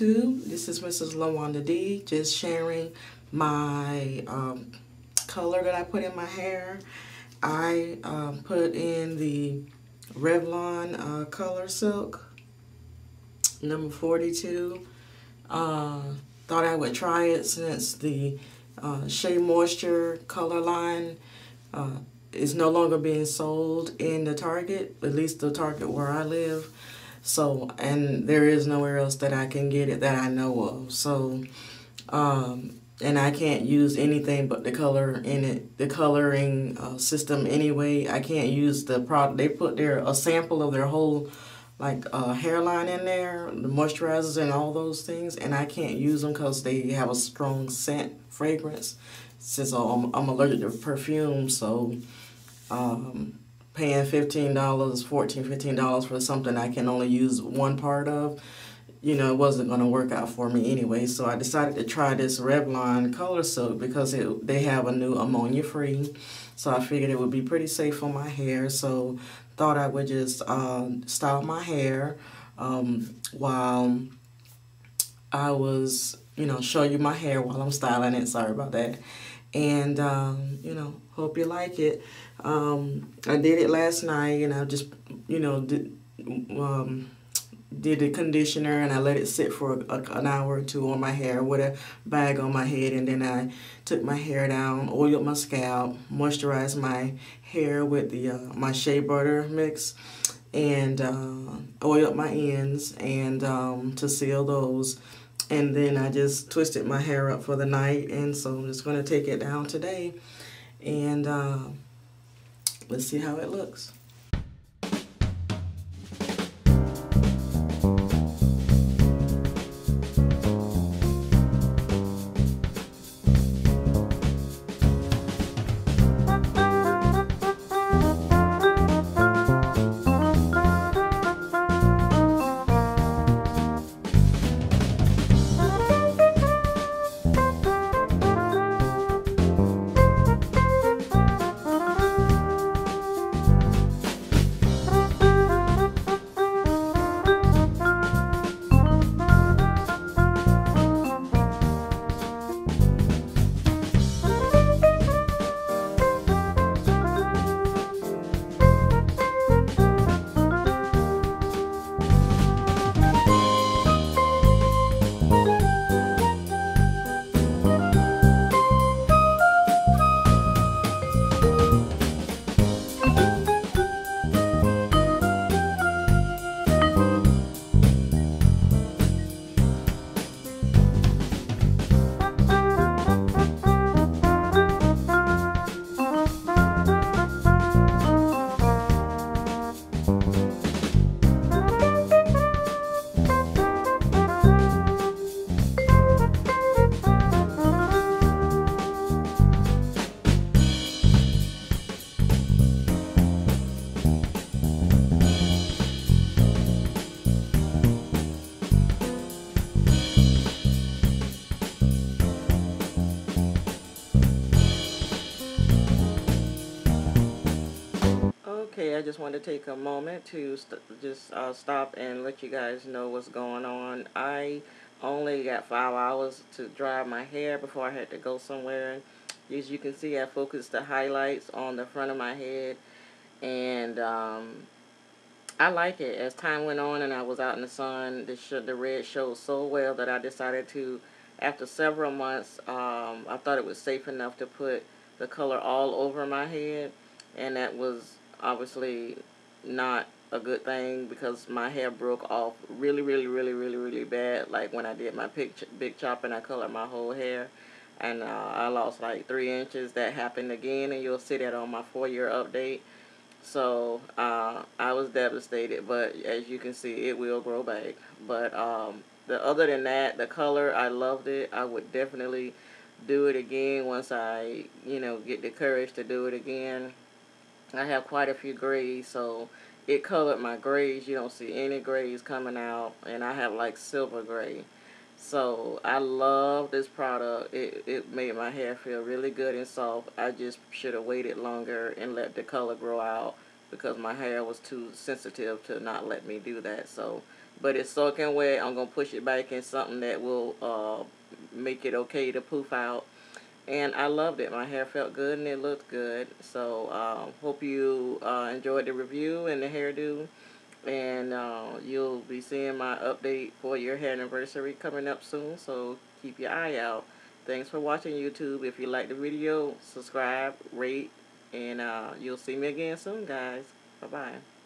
YouTube. This is Mrs. LaWanda D, just sharing my color that I put in my hair. I put in the Revlon Color Silk number 42. Thought I would try it since the Shea Moisture color line is no longer being sold in the Target, at least the Target where I live. So, and there is nowhere else that I can get it that I know of. So, and I can't use anything but the color in it, the coloring system anyway. I can't use the product. They put a sample of their whole hairline in there, the moisturizers and all those things. And I can't use them because they have a strong scent fragrance. Since I'm allergic to perfume, so paying $14, $15 for something I can only use one part of, you know, it wasn't going to work out for me anyway. So I decided to try this Revlon Color Silk because they have a new ammonia-free. So I figured it would be pretty safe for my hair. So thought I would just style my hair while I was, you know, show you my hair while I'm styling it. Sorry about that. And, you know, hope you like it. I did it last night, and I just, you know, did the conditioner, and I let it sit for an hour or two on my hair with a bag on my head, and then I took my hair down, oiled my scalp, moisturized my hair with the my shea butter mix, and oiled my ends and to seal those. And then I just twisted my hair up for the night, and so I'm just going to take it down today, and let's see how it looks. Okay, I just wanted to take a moment to just stop and let you guys know what's going on. I only got 5 hours to dry my hair before I had to go somewhere. As you can see, I focused the highlights on the front of my head, and I like it. As time went on and I was out in the sun, the red showed so well that I decided to, after several months, I thought it was safe enough to put the color all over my head, and that was obviously not a good thing because my hair broke off really bad. Like when I did my big chop and I colored my whole hair, and I lost like 3 inches. That happened again, and you'll see that on my 4-year update. So I was devastated, but as you can see, it will grow back. But other than that, the color, I loved it. I would definitely do it again once I, you know, get the courage to do it again. I have quite a few grays, so it colored my grays. You don't see any grays coming out, and I have like silver gray. So I love this product. It made my hair feel really good and soft. I just should have waited longer and let the color grow out because my hair was too sensitive to not let me do that. So but it's soaking wet. I'm going to push it back in something that will make it okay to poof out. And I loved it. My hair felt good and it looked good. So hope you enjoyed the review and the hairdo. And you'll be seeing my update for your hair anniversary coming up soon. So keep your eye out. Thanks for watching, YouTube. If you like the video, subscribe, rate, and you'll see me again soon, guys. Bye-bye.